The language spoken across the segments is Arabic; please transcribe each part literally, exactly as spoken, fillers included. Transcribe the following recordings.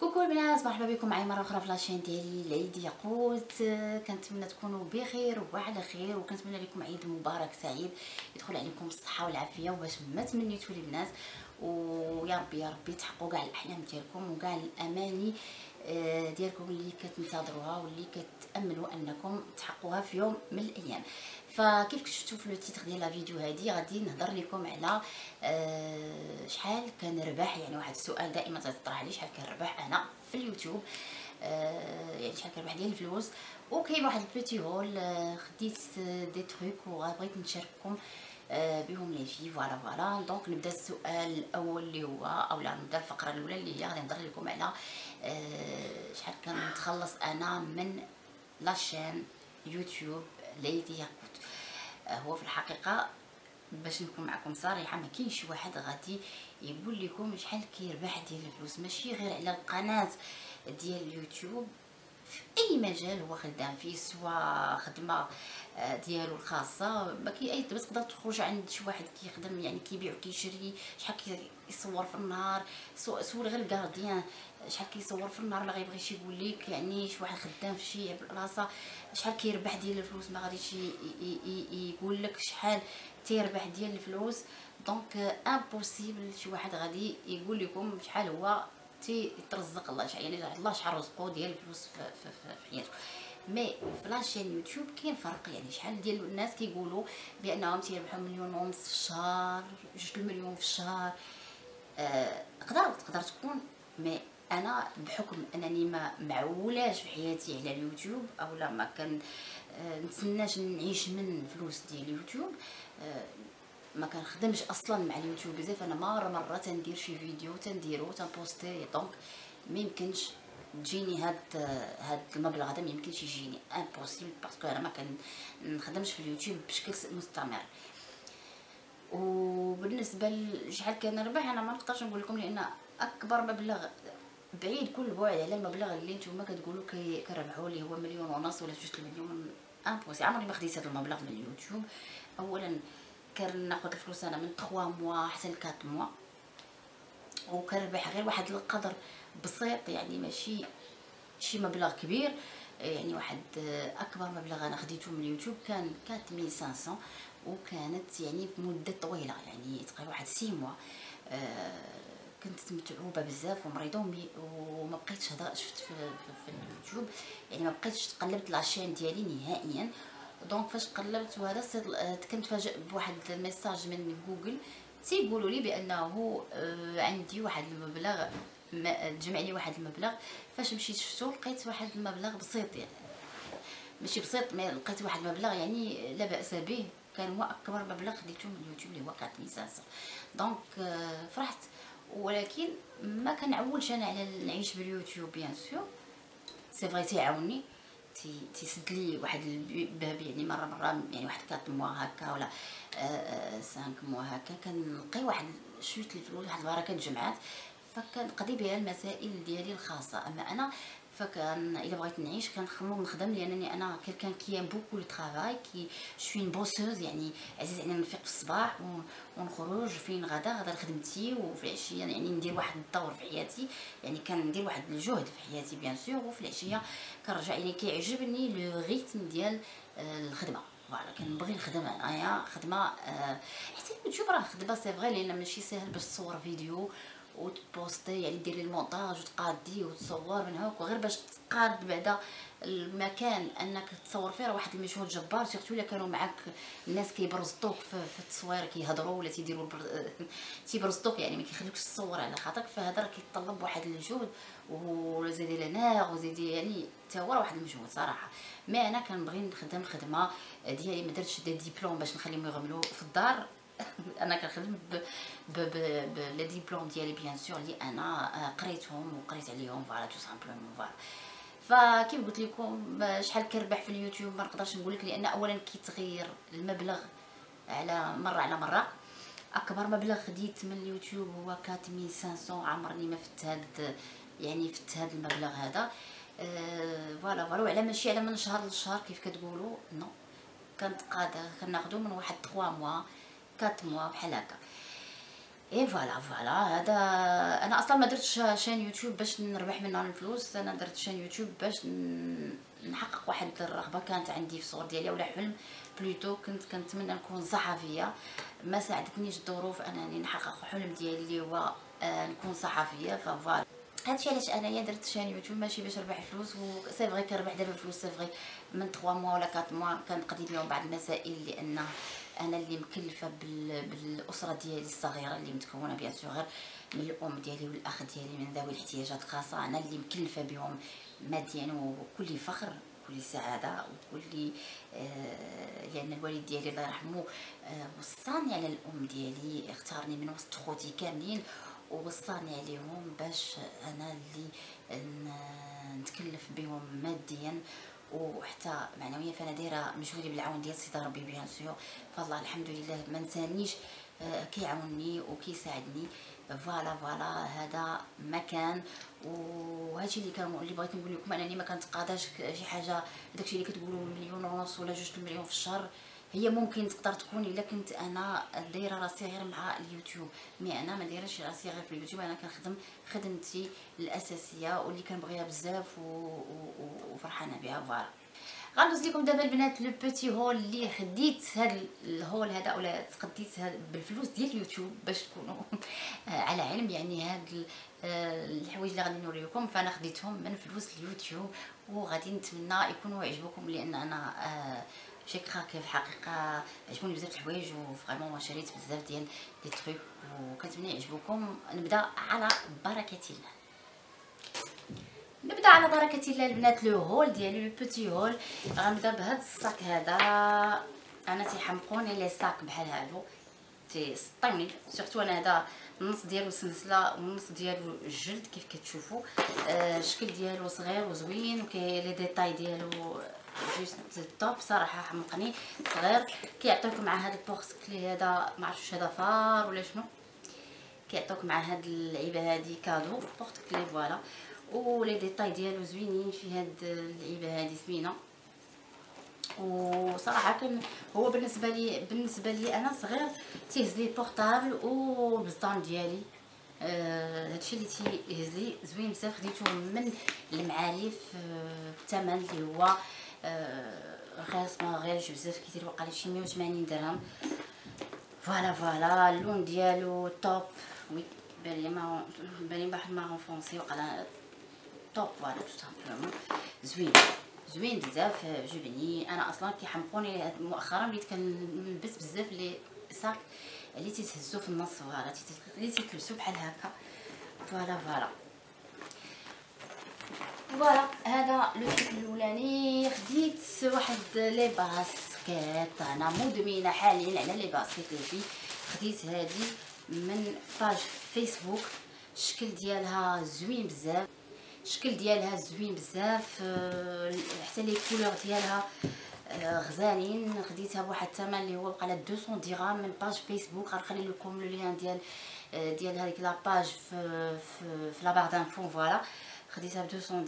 كوكو البنات، مرحبا بكم معايا مره اخرى في لاشين ديالي العيد ياقوت. كنتمنى تكونوا بخير وعلى خير، وكنتمنى لكم عيد مبارك سعيد، يدخل عليكم الصحه والعافيه وباش ما تمنيتوا البنات، ويا ربي يا ربي تحققوا كاع الاحلام ديالكم وكاع الاماني ديالكم اللي كتنتظروها واللي كتاملوا انكم تحققوها في يوم من الايام. فكيف كتشوفوا في لو تيتر ديال لا فيديو هذه، غادي نهضر لكم على أه شحال كنربح. يعني واحد السؤال دائما تطرح عليه، شحال كنربح انا في اليوتيوب، أه يعني شحال كنربح ديال الفلوس. وكاين واحد البيتي هول خديت دي تروك وبغيت نشارككم أه بهم لي في فوالا فوالا. دونك نبدا السؤال الاول اللي هو، اولا نبدا الفقره الاولى اللي هي غادي نهضر لكم على أه شحال كنتخلص انا من لاشين يوتيوب ليدي ياقوت. هو في الحقيقه باش نكون معكم صريحه، ما كاينش واحد غادي يقول لكم شحال كيربح ديال الفلوس، ماشي غير على القناه ديال اليوتيوب، في اي مجال هو خدام فيه، سواء خدمه ديالو الخاصه، ما كاين اي بس تقدر تخرج عند شي واحد كيخدم، يعني كيبيع وكيشري، شحال كيصور في النهار. سول غير الكارديان شحال كيصور في النهار، ولا غيبغي يجي يقول لك يعني شي واحد خدام في شي بلاصه شحال كيربح ديال الفلوس، ما غاديش يقول لك شحال تيربح ديال الفلوس. دونك امبوسيبل شي واحد غادي يقول لكم شحال هو تي يترزق الله، يعني الله شحال رزقو ديال الفلوس في, في, في حياته. مي في لاشين يوتيوب كاين فرق، يعني شحال ديال الناس كيقولوا بانهم تيربحوا مليون ونص في الشهر، جوج المليون في الشهر، تقدر أه تقدر تكون. مي انا بحكم انني ما معولاش في حياتي على اليوتيوب، اولا ما كان أه نتسناش نعيش من الفلوس ديال اليوتيوب، أه ما كنخدمش اصلا مع اليوتيوب بزاف. انا مره مره تندير شي فيديو تنديرو تنبوستي، دونك ما يمكنش تجيني هاد هاد المبلغ هذا، ما يمكنش يجيني، امبوسيبل، باسكو انا ما كنخدمش في اليوتيوب بشكل مستمر. وبالنسبه لشحال كنربح انا ما نقدرش نقول لكم، لان اكبر مبلغ بعيد كل بعد على المبلغ اللي نتوما كتقولوا كنربحوا اللي هو مليون ونص ولا جوج مليون. امبوسيبل، عمري ما خديت هذا المبلغ من اليوتيوب. اولا كناخذ الفلوس انا من ثلاثة موا حتى ل أربعة موا، وكنربح غير واحد القدر بسيط، يعني ماشي شي مبلغ كبير. يعني واحد اكبر مبلغ انا خديته من اليوتيوب كان أربعة آلاف وخمسمية، وكانت يعني مده طويله، يعني تقريبا واحد ستة موا. أه كنت متعوبه بزاف ومريضه، وما بقيتش هضره شفت في, في, في اليوتيوب، يعني ما بقيتش تقلبت لاشين ديالي نهائيا. دونك فاش قلبت وهذا كنتفاجئ بواحد الميساج من جوجل تيقولوا لي بانه عندي واحد المبلغ، تجمع لي واحد المبلغ. فاش مشيت شفتو لقيت واحد المبلغ بسيط، يعني ماشي بسيط، ما لقيت واحد المبلغ يعني لا باس به، كان هو اكبر مبلغ خديته من اليوتيوب اللي هو أربعة آلاف وخمسمية. دونك فرحت، ولكن ما كنعولش انا على نعيش باليوتيوب، بيان سور سي فري تيعاوني، تي تيسد لي واحد الباب، يعني مره مره يعني واحد ثلاثة موا هكا ولا خمسة موا هكا كنلقي واحد شويه الفلوس، واحد البركه تجمعات، فكنقضي بها المسائل ديالي الخاصه. اما انا فكان الا بغيت نعيش كنخمم نخدم، لانني انا كلكان كيام بوكو لو طرافاي، كي شوي بوسوز، يعني عزيز علينا نفيق في الصباح ونخرج فين غدا غدا لخدمتي، وفي العشيه يعني ندير واحد الدور في حياتي، يعني كندير واحد الجهد في حياتي بيان سور، وفي العشيه كنرجع. يعني كيعجبني لو ريتم ديال الخدمه، فوالا كنبغي نخدم انايا خدمه، حتى اليوتيوب راه خدمه سي فغي، لان ماشي ساهل باش تصور فيديو وتبوستي، يعني ديري المونتاج وتقادي وتصور من هوك، وغير باش تقاد بعدا المكان انك تصور فيه راه واحد المجهود جبار، سيرتو الا كانوا معاك الناس كيبرزطوك في التصوير، كيهضروا ولا تيديروا تيبرزطوك، يعني ما كيخليوكش تصور على خاطرك، فهذا راه كيتطلب واحد الجهد وزيدي لناغ وزيدي، يعني تا هو واحد المجهود صراحه. ما انا كنبغي نخدم خدمه ديالي، ما درتش دي ديبلوم باش نخليهم يغملوا في الدار. انا كنخدم ب ب ب لي ديبلوم ديالي بيان سور اللي انا قريتهم وقريت عليهم، فوالا تو سامبلومون فوالا. فكيف قلت لكم شحال كنربح في اليوتيوب ما نقدرش نقول لك، لان اولا كيتغير المبلغ على مره على مره. اكبر مبلغ خديت من اليوتيوب هو أربعة آلاف وخمسمية، عمرني ما فت هاد يعني فت هاد المبلغ هذا، فوالا أه فوالا. على ماشي على من شهر لشهر كيف كتقولوا، نو كنت قاده كناخذو من واحد ثلاثة موا أربعة موا بحال هكا. ايه فوالا فوالا. هذا انا اصلا ما درتش شان يوتيوب باش نربح منه الفلوس، انا درت شان يوتيوب باش نحقق واحد الرغبه كانت عندي في الصغر ديالي ولا حلم بلوتو، كنت كنتمنى نكون صحفيه. ما ساعدتنيش الظروف انني نحقق حلم ديالي اللي هو نكون صحفيه. فوالا هادشي علاش انايا درت شان يوتيوب، ماشي باش نربح فلوس. و سي فغي كنربح دابا فلوس، سي فغي من ثلاثة موا ولا أربعة موا كنقضي اليوم بعض المسائل، لان انا اللي مكلفه بالاسره ديالي الصغيره اللي متكونه بيان سور غير من الام ديالي والاخ ديالي من ذوي الاحتياجات الخاصه، انا اللي مكلفه بهم ماديا وكل فخر وكل سعاده وكل آه لان الوالد ديالي الله يرحمه آه وصاني على الام ديالي، اختارني من وسط خوتي كاملين ووصاني عليهم باش انا اللي نتكلف بهم ماديا وحتى معنويا. فانا دايره مجهودي بالعون ديال سيدي ربي بيان سور، فالله الحمد لله ما نسانيش كيعاونني وكيساعدني. فوالا فوالا هذا مكان وهادشي اللي كان اللي بغيت نقول لكم، انني ما كنتقاضاش شي حاجه. داكشي اللي كتقولوا مليون ونص ولا جوج مليون في الشهر هي ممكن تقدر تكون الا كنت انا دايره راسي غير مع اليوتيوب، مي انا ما دايرهش راسي غير في اليوتيوب، انا كنخدم خدمتي الاساسيه واللي كنبغيها بزاف وفرحانه بها. فوالا غندوز لكم دابا البنات لو بوتي هول اللي خديت هذا الهول هذا ولا تقديت هاد بالفلوس ديال اليوتيوب باش تكونوا على علم، يعني هاد الحوايج اللي غادي نوريكم فانا خديتهم من فلوس اليوتيوب وغادي نتمنى يكونوا عجبوكم، لان انا آه شيك خاكي في الحقيقه عجبوني بزاف الحوايج وفريمون شريت بزاف ديال لي تروك وكنتمنى يعجبوكم. نبدا على بركه الله، نبدا على بركه الله البنات لو هول ديالي لو بوتي هول. غنبدا بهذا الصاك هذا، انا تيحمقوني لي صاك بحال هادو تيسطيوني سورتو. انا هذا النص ديالو سلسله والنص ديالو الجلد كيف كتشوفوا، آه الشكل ديالو صغير وزوين وكاين لي ديتاي ديالو جوست توب صراحه، حمقني صغير. كيعطيوك مع هذا البورسكلي هذا، ما عرفتش هذا فار ولا شنو، كيعطيوك مع هاد اللعيبه هادي كادو بورسكلي. فوالا ولي ديتاي ديالو زوينين في هاد اللعيبه هادي زوينه، وصراحه كان هو بالنسبه لي بالنسبه لي انا صغير تيهز لي البورطابل والبزطان ديالي، آه هادشي اللي تيهز لي زوين بزاف. خديته من المعارف الثمن آه اللي هو آه رخيص ما غاليش بزاف، كيدير وقالي شي مية وثمانين درهم. فوالا فوالا اللون ديالو توب وي بان لي ما بان لي بحال مارون فونسي وقال توب. فوالا تو سامبلومون زوين زوين بزاف عجبني. انا اصلا كيحمقوني مؤخرا بديت كنلبس بزاف لي صاك اللي تيتهزوا في النص، فوالا اللي تيكلسوا بحال هكا. فوالا فوالا فوالا هذا لو شكل الاولاني. خديت واحد لي باسكيت، انا مدمنه حاليا على لي باسكيت هادي. خديت هادي من باج فيسبوك، الشكل ديالها زوين بزاف، الشكل ديالها زوين بزاف حتى لي كولور ديالها غزالين. خديتها بواحد الثمن اللي هو بقى على مئتين درهم من باج فيسبوك، غنخلي لكم لو لين ديال ديال هذيك لاباج في في, في لابار دانفو. فوالا خديتها ب مئتين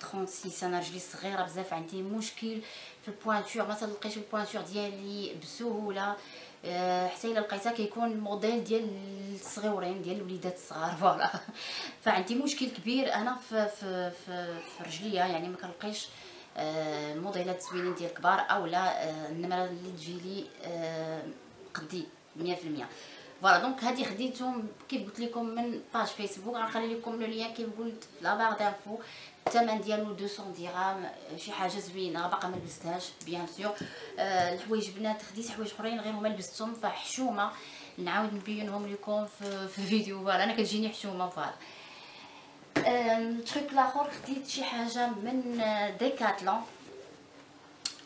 درهم ستة وثلاثين. انا رجلي صغيره بزاف، عندي مشكل في البوانتور، ما تلقيش البوانتور ديالي بسهوله، حتى الا لقيتها كيكون موديل ديال الصغيورين ديال الوليدات الصغار. فوالا فعندي مشكل كبير انا في في في, في رجليا، يعني ما كنلقيش الموديلات زوينين ديال الكبار اولا النمره اللي تجي لي قدي مية في المية. فوالا دونك هادي خديتهم كيف قلت لكم من باج فيسبوك، غنخلي لكم لو ليان كيف قلت لا بار دانفو. الثمن ديالو مئتين درهم، شي حاجه زوينه باقا ما لبستهاش بيان سور. أه الحوايج بنات خديت حوايج اخرين غير هما لبستهم، فحشومه نعاود نبينهم لكم في, في فيديو. فوالا انا كتجيني حشومه. فوالا أه تريك الاخر خديت شي حاجه من ديكاتلون،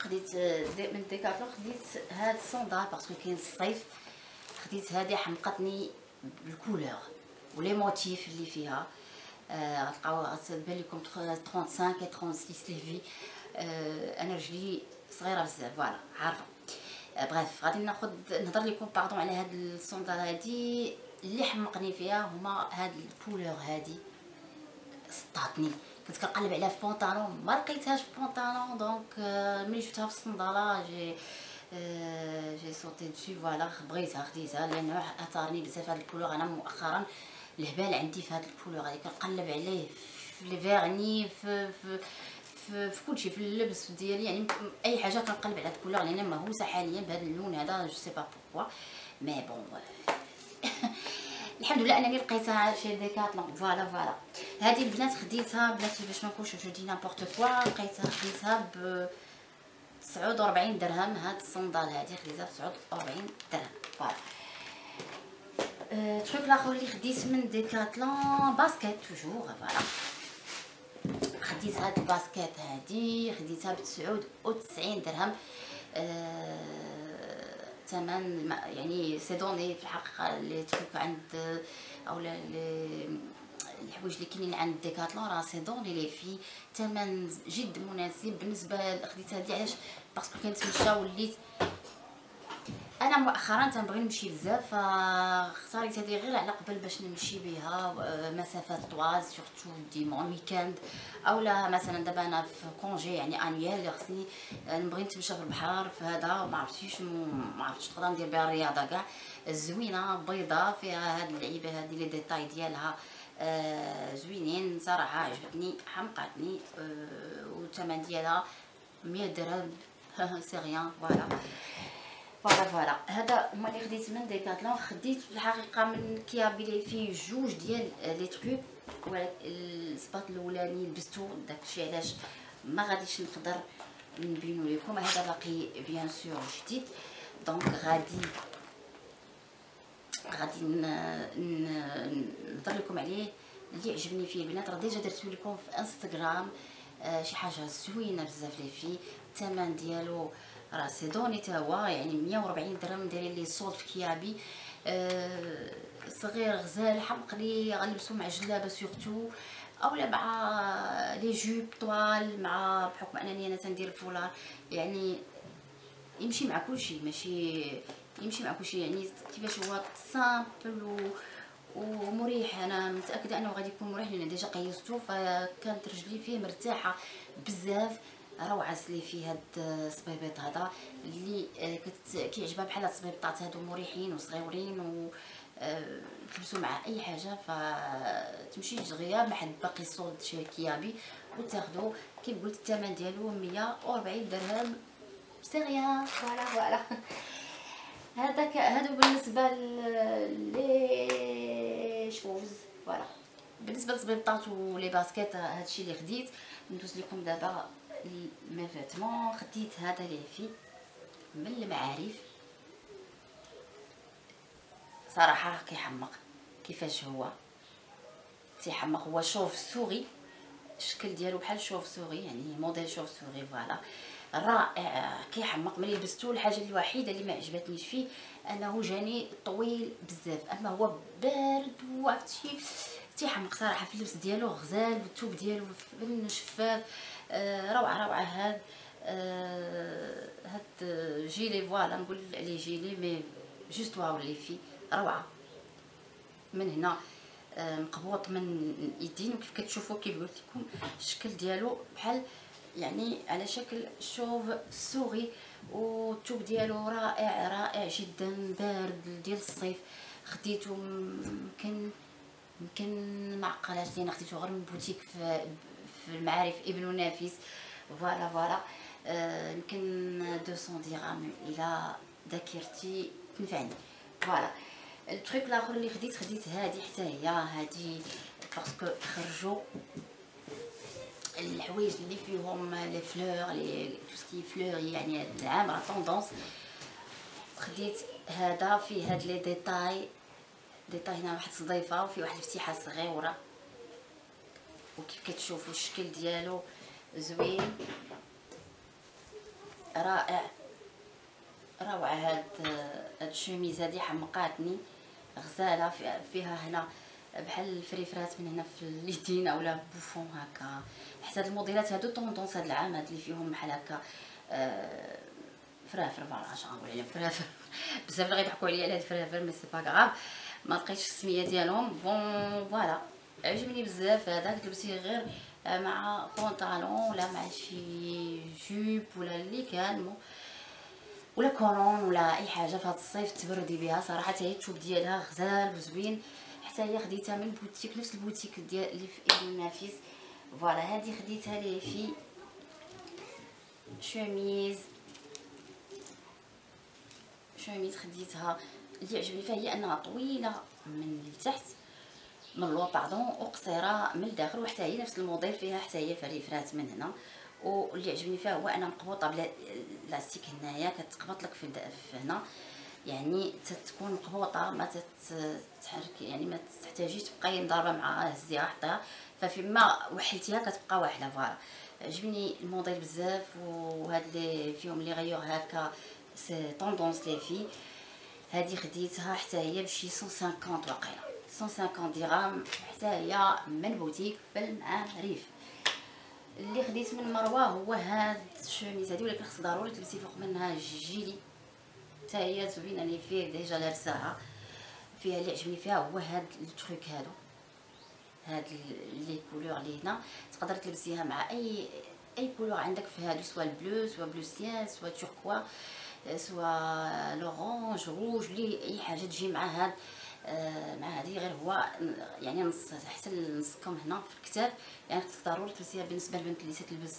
خديت دي من ديكاتلون. خديت هاد الصندال باسكو كاين الصيف، خديت هادي حمقتني بالكولور ولي موتيف اللي فيها. غتلقاو آه غتبان لكم خمسة وثلاثين و ستة وثلاثين ليفي. آه انا رجلي صغيره بزاف. فوالا عارفه آه بغيف غادي ناخذ نهضر لكم باردون على هاد الصندال هادي اللي حمقني فيها هما هاد الكولور هادي سطاتني، كنت كنقلب عليها في بونطالون ما لقيتهاش في بونطالون، دونك آه ملي شفتها في الصنداله جي جاي صوتي دشي فوالا بغيتها خديتها لانه اثرني بزاف هذا البولوغ. انا مؤخرا الهبال عندي في هذا البولوغ هذا كنقلب عليه في لي فيرني في في في, في كلشي في اللبس ديالي، يعني اي حاجه كنقلب على هذا البولوغ لان مهوسه حاليا بهذا اللون هذا جو سي با بوكو مي بون. الحمد لله انني لقيتها شي ديكاتلون. فوالا فوالا هذه البنات خديتها بلاتي باش ما نكونش جو دي نابورت كوا، لقيتها خديتها ب تسعة وأربعين درهم. هاد الصندال هادي خديتها ب تسعة وأربعين درهم. فوالا أه تروك لاخر اللي خديت من ديكاتلون باسكيت توجور. فوالا خديت هاد الباسكيت هادي خديتها ب تسعة وتسعين درهم. أه ثمن يعني سي دوني في الحقيقه لي تروك عند اولا الحوايج اللي كاينين عند ديكاتلون راه سي دوني لي في ثمن جد مناسب بالنسبه. خديت هادي علاش باسكو كنتمشى وليت انا مؤخرا تنبغي نمشي بزاف، فاختاريت هادي غير على قبل باش نمشي بها مسافات طوال سورتو ديمون ويكاند اولا مثلا دابا انا في كونجي يعني انيال خصني نبغي نتمشى في البحر في هذا ما عرفتيش ما عرفتش نقدر ندير بها الرياضه كاع زوينه بيضاء فيها هاد اللعيبه هادي لي ديتاي ديالها زوينين صراحه عجبتني حمقاتني. والثمن ديالها مية درهم سي ريان. فوالا فوالا فوالا هذا هما اللي خديت من ديكاتلون. خديت في الحقيقه من كيابي لي فيه جوج ديال لي تروك، ولكن السباط الاولاني لبستو داكشي علاش ما غاديش نقدر نبينو لكم. هذا باقي بيان سور جديد دونك غادي غادي نهضر لكم عليه اللي عجبني فيه. البنات راه ديجا درتو لكم في انستغرام آه شي حاجه زوينه بزاف لي فيه. الثمن ديالو راه سي دوني تا هو يعني مية وأربعين درهم دايرين لي صوت في كيابي. أه صغير غزال حمق لي غنلبسو مع جلابه سورتو اولا مع لي جوب طوال مع بحكم انني انا تندير الفولار يعني يمشي مع كلشي ماشي يمشي مع كلشي يعني كيفاش هو سامبل و ومريح. انا متاكده انه غادي يكون مريح لان ديجا قيستو فكانت رجلي فيه مرتاحه بزاف. روعه لي في هاد الصبيبيط هذا اللي كيعجبها بحال هاد الصبيبطات هادو مريحين وصغيورين و تلبسو مع اي حاجه فتمشي دغيا مع حد باقي صوت شي كيابي وتاخدو كي قلت الثمن ديالو مية وأربعين درهم سي ريان. فوالا فوالا هذاك هادو بالنسبه لي شوز. فوالا بالنسبه للصبيبطات ولي باسكيت هادشي اللي خديت. ندوز لكم دابا مي فيتمون. خديت هذا لي في من المعارف صراحه كيحمق كيفاش هو تيحمق. هو شوف سوري الشكل ديالو بحال شوف سوري يعني موديل شوف سوري. فوالا رائع كيحمق. ملي لبستو الحاجه الوحيده اللي ما عجبتنيش فيه انه جاني طويل بزاف، اما هو بارد وعرفتي تيحمق صراحه في اللبس ديالو غزال والثوب ديالو فن شفاف. آه روعه روعه هاد آه هاد جيلي. فوالا نقول لي جيلي مي جوست واو لي في روعه من هنا آه مقبوط من الايدين وكيف كتشوفوا كيف قلت لكم الشكل ديالو بحال يعني على شكل شوف سوري. والثوب ديالو رائع رائع جدا بارد ديال الصيف. خديته يمكن يمكن معقلاش لينا خديته غير من بوتيك في في المعارف ابن نافس. فوالا فوالا يمكن أه مئتين درهم الى ذاكرتي تنفعني. فوالا التريك الاخر اللي خديت خديت هذه حتى هي هذه باسكو خرجوا الحوايج اللي فيهم لي فلور لي توسكي فلور يعني هذا العام راه طوندونس. خديت هذا في هاد لي ديتاي ديتاي هنا واحد صديفه وفي واحد الافتتاحه صغيره وكيف كتشوفوا الشكل ديالو زوين رائع روعه. هاد هاد الشوميز هادي حمقاتني غزاله فيها هنا بحال الفريفرات من هنا في اليدين اولا بوفون هكا. حتى هاد الموديلات هادو طوندونس هاد العام هاد اللي فيهم بحال هكا أه فرافر. فوالا شغنقول عليهم فرافر بزاف اللي غيضحكوا عليا على هاد الفرافر مي سي با كغاف ما لقيتش السميه ديالهم. بون فوالا عجبني بزاف هذاك تلبسيه غير مع بونطالون ولا مع شي جوب ولا اللي كان ولا كولون ولا اي حاجه في هذا الصيف تبردي بها صراحه. هي التوب ديالها غزال وزوين، حتى هي خديتها من بوتيك، نفس البوتيك ديال اللي في ابن النافيس. فوالا هذه خديتها ليه في شوميز شوميز خديتها. اللي عجبني فيها هي انها طويله من التحت من اللور باردون وقصيره من الداخل، وحتى هي نفس الموديل فيها، حتى هي فريفرات من هنا. واللي عجبني فيها هو انا مقبوطه بلا لاستيك هنايا، كتقبط لك في هنا، يعني تتكون مقبوطه ما تتحرك، يعني ما تحتاجيش تبقاي مضاربه مع هزيها حطيها، ففيما وحلتيها كتبقى واحده. فوالا عجبني الموديل بزاف، وهاد اللي فيهم لي غيور هكا سي طوندونس لي في. هذه خديتها حتى هي بشي مية وخمسين وقيله، مية وخمسين درهم، حتى هي من بوتيك بالمعارف. اللي خديت من مروه هو هاد الشوميز هادي، ولكن خص ضروري تلبسي فوق منها جيلي، حتى هي زوينه لي فيه ديجا لابساها. فيها اللي عجبني فيها هو هاد التروك هادو، هاد لي كولور لي هنا تقدر تلبسيها مع اي اي كولور عندك في هادو، سوا البلو سوا بلو سيان سوا تشوركوا سوا لورانج روج، لي اي حاجه تجي مع هاد آه مع هذه. غير هو يعني نص حتى نصكم هنا في الكتاب، يعني خصك ضروري تلبسيها. بالنسبه للبنت اللي تلبس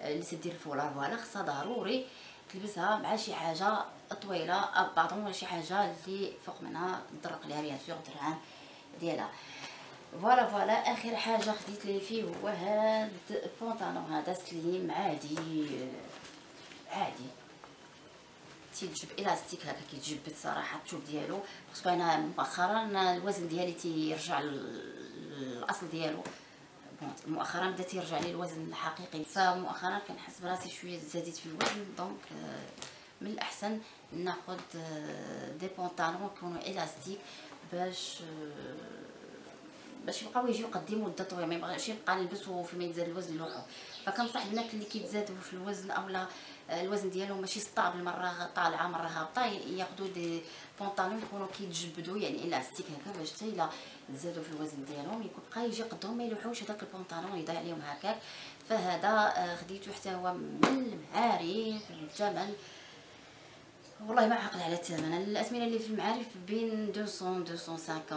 اللي تدير الفولار، فوالا خصها ضروري تلبسها مع شي حاجه طويله او بعضهم، ولا شي حاجه اللي فوق منها تضرق ليها بيان سور الدرعان ديالها. فوالا فوالا اخر حاجه خديت لي فيه هو هاد البونطالون هذا سليم عادي عادي، تيجيب الاستيك هكا كيتجبد صراحه التوب ديالو، خصو انا مؤخرا الوزن ديالي تيرجع للاصل ديالو، مؤخرا بدا تيرجع لي الوزن الحقيقي، فمؤخرا كنحس براسي شويه زاديت في الوزن. دونك من الاحسن ناخذ دي بونطالون يكونوا الاستيك باش باش يبقاو يجيو قدي مده طويله، ما يبغاش يبقى نلبسو فيما يزاد الوزن لوحو. فكنصح البنات اللي كيتزادوا في الوزن اولا الوزن ديالهم ماشي ستابل، مره طالعه مره هابطه، ياخذوا دي بونطالون يكونوا كيتجبدوا، يعني الاستيك هكا باش حتى الا زادوا في الوزن ديالهم يكون بقى يجي قدهم ما يلوحوش هذاك البونطالون يضيع عليهم هكاك. فهذا خديته حتى هو من المعارف، الثمن والله ما عقل على الثمن. الأثمنة اللي في المعارف بين مئتين مئتين وخمسين حتى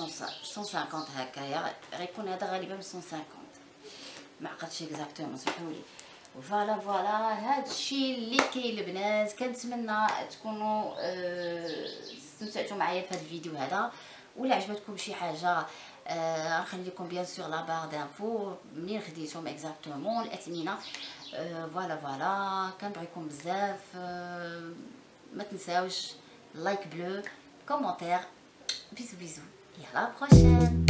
مئتين وخمسين هكايا، غيكون هذا غالبا مئتين وخمسين، ما عقلتش اكزاكتومون، سمحوا لي. فوالا فوالا هادشي اللي كاين البنات، كنتمنى تكونوا استمتعتوا أه معايا في هذا الفيديو هذا. ولا عجبتكم شي حاجه أه غنخلي لكم بيان سور لا بار دانفو منين خديتهم اكزاكتومون الاثمنه. فوالا أه فوالا كنبغيكم بزاف، أه ما تنساوش لايك بلو كومونتير، بيزو بيزو، يلا بروشين.